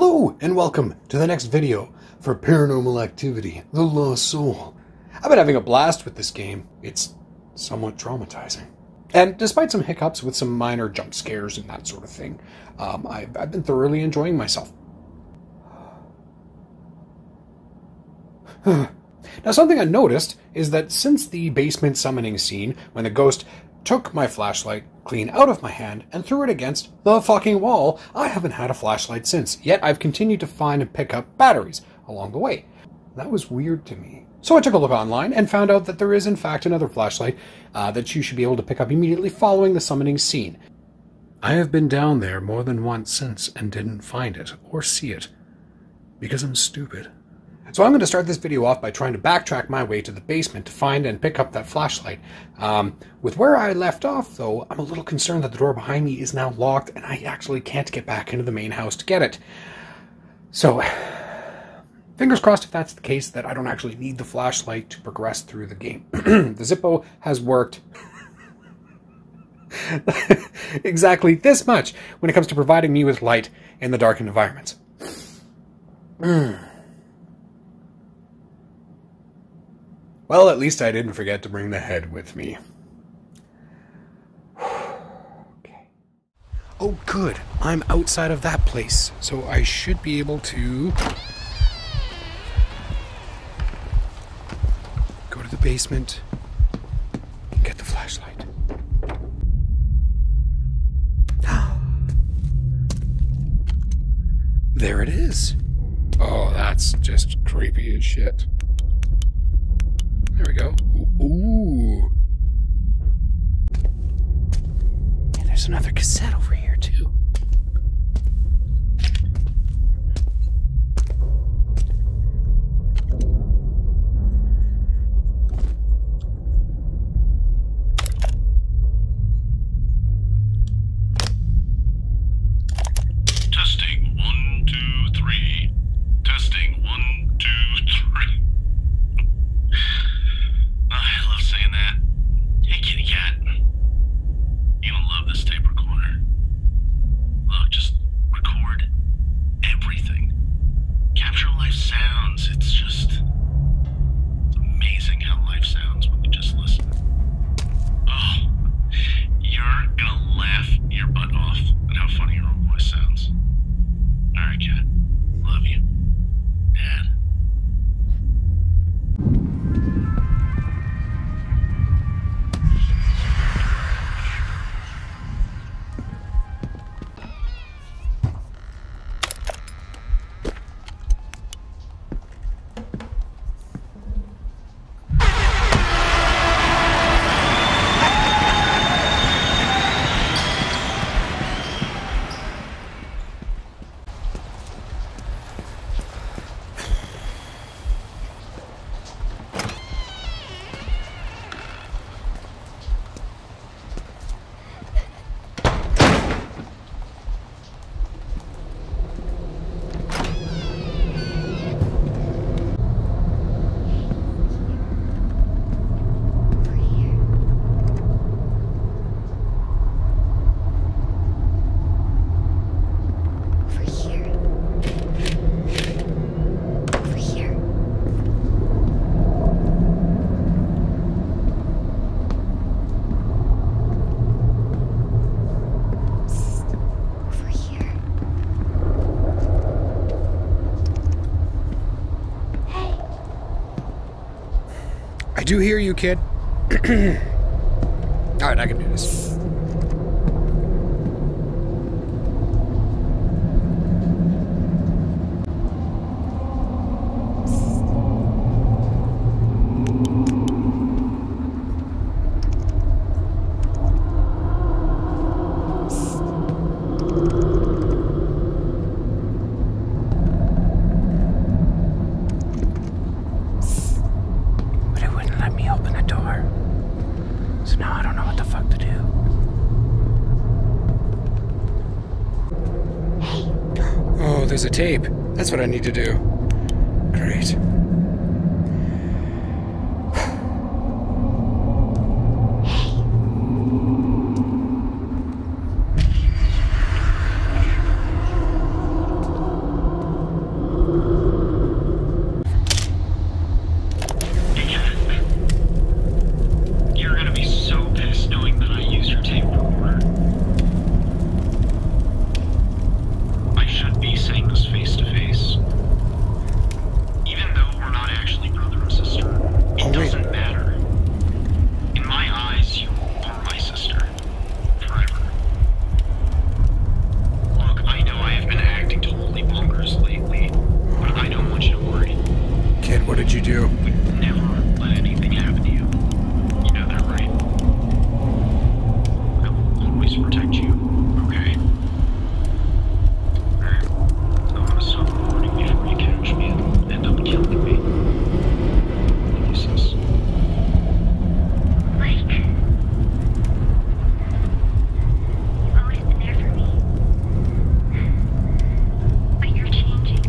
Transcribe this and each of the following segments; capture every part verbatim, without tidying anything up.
Hello and welcome to the next video for Paranormal Activity The Lost Soul. I've been having a blast with this game. It's somewhat traumatizing. And despite some hiccups with some minor jump scares and that sort of thing, um, I've, I've been thoroughly enjoying myself. Now, something I noticed is that since the basement summoning scene, when the ghost took my flashlight clean out of my hand and threw it against the fucking wall, I haven't had a flashlight since, yet I've continued to find and pick up batteries along the way. That was weird to me. So I took a look online and found out that there is in fact another flashlight uh, that you should be able to pick up immediately following the summoning scene. I have been down there more than once since and didn't find it or see it because I'm stupid. So I'm going to start this video off by trying to backtrack my way to the basement to find and pick up that flashlight. Um, with where I left off, though, I'm a little concerned that the door behind me is now locked and I actually can't get back into the main house to get it. So, fingers crossed if that's the case that I don't actually need the flashlight to progress through the game. The Zippo has worked exactly this much when it comes to providing me with light in the darkened environments. Mm. Well, at least I didn't forget to bring the head with me. Okay. Oh, good. I'm outside of that place, so I should be able to go to the basement and get the flashlight. There it is. Oh, that's just creepy as shit. There we go. Ooh. And there's another cassette over here, too. Testing one, two, three. Testing one, two, three. Do you hear you, kid? Alright, I can do this. There's a tape. That's what I need to do. Great. What did you do? We've never let anything happen to you. You know that, right? I will always protect you, okay? Alright. I want to stop recording before you catch me and end up killing me. What is this? Mike. You've always been there for me. But you're changing.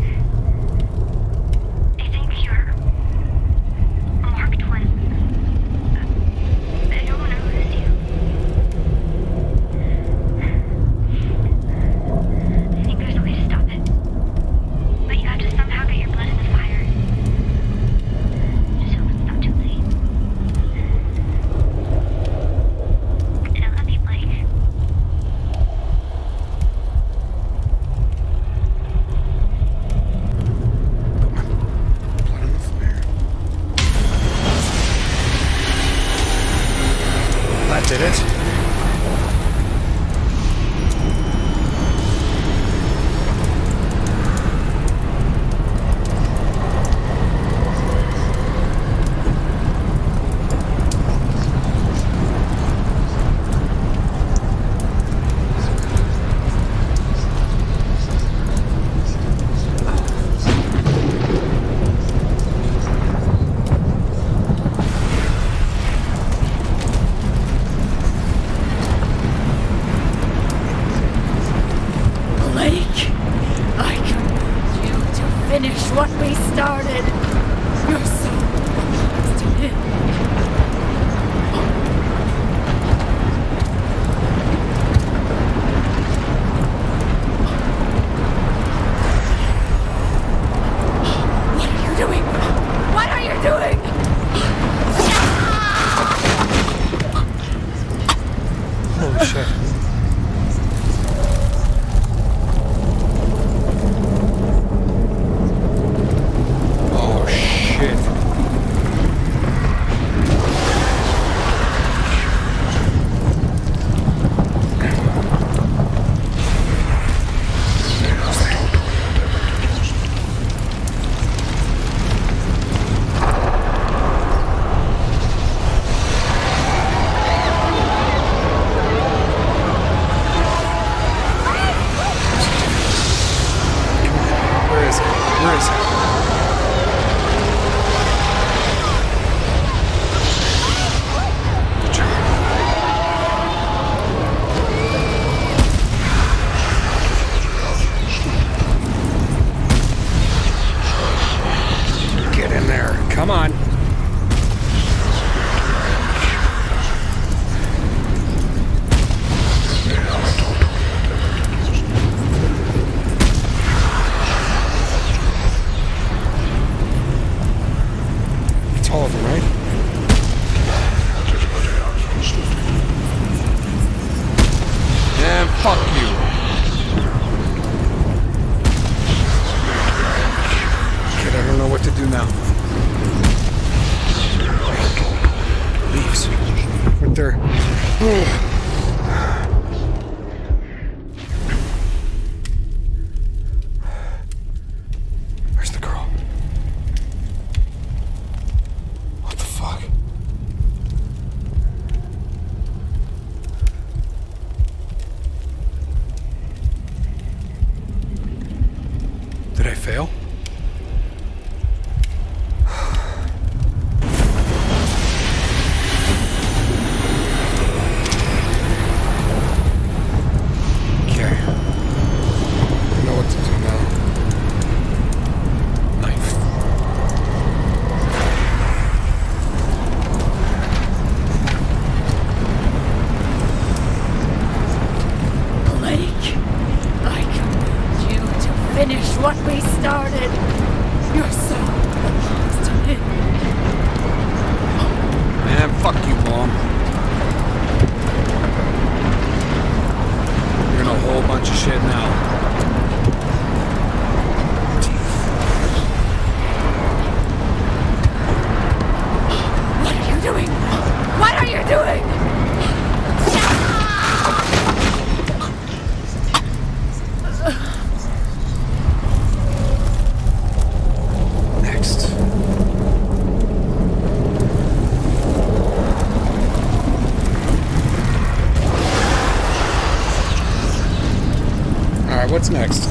What's next?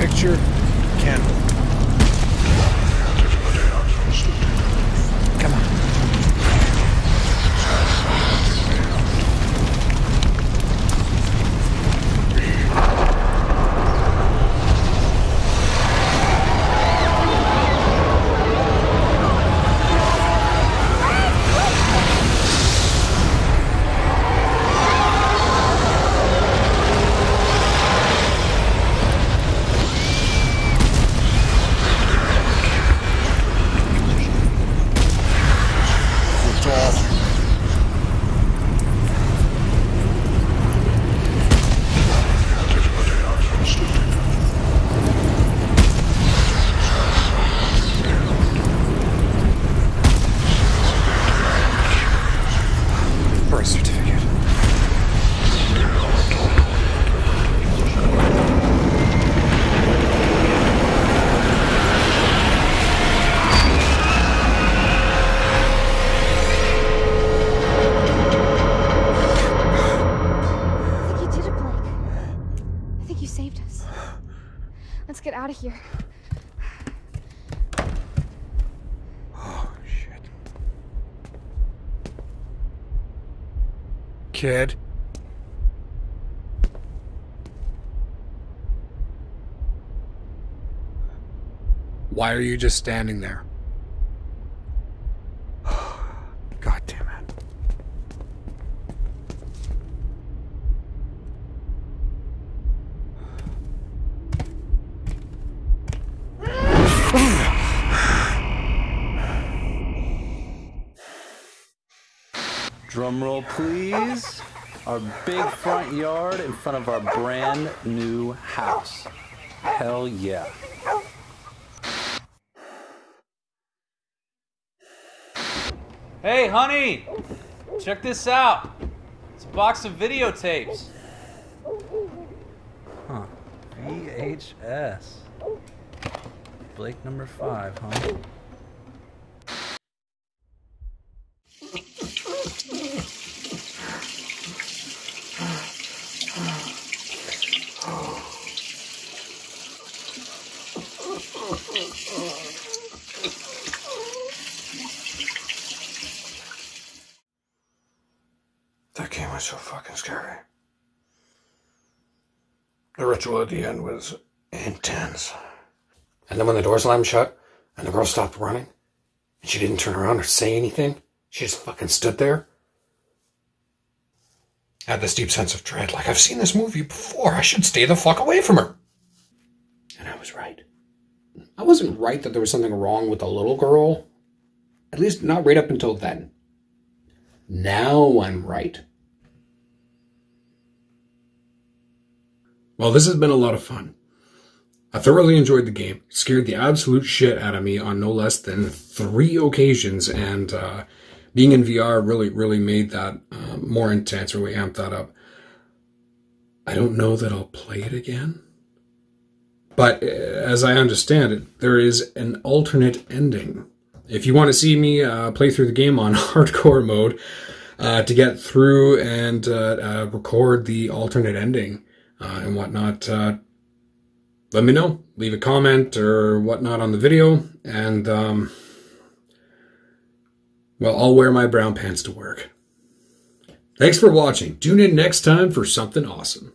Picture, candle. Come out of here. Oh, shit. Kid. Why are you just standing there? God damn it. Drum roll, please. Our big front yard in front of our brand new house. Hell yeah. Hey, honey, check this out. It's a box of videotapes. Huh. V H S. Blake number five, huh? That game was so fucking scary. The ritual at the end was intense. And then when the door slammed shut and the girl stopped running and she didn't turn around or say anything, she just fucking stood there. I had this deep sense of dread, like I've seen this movie before. I should stay the fuck away from her. And I was right. I wasn't right that there was something wrong with the little girl. At least not right up until then. Now I'm right. Well, this has been a lot of fun. I thoroughly enjoyed the game. It scared the absolute shit out of me on no less than three occasions. And uh, being in V R really, really made that uh, more intense, really amped that up. I don't know that I'll play it again. But as I understand it, there is an alternate ending. If you want to see me uh, play through the game on hardcore mode uh, to get through and uh, uh, record the alternate ending uh, and whatnot, uh, let me know. Leave a comment or whatnot on the video. And, um, well, I'll wear my brown pants to work. Thanks for watching. Tune in next time for something awesome.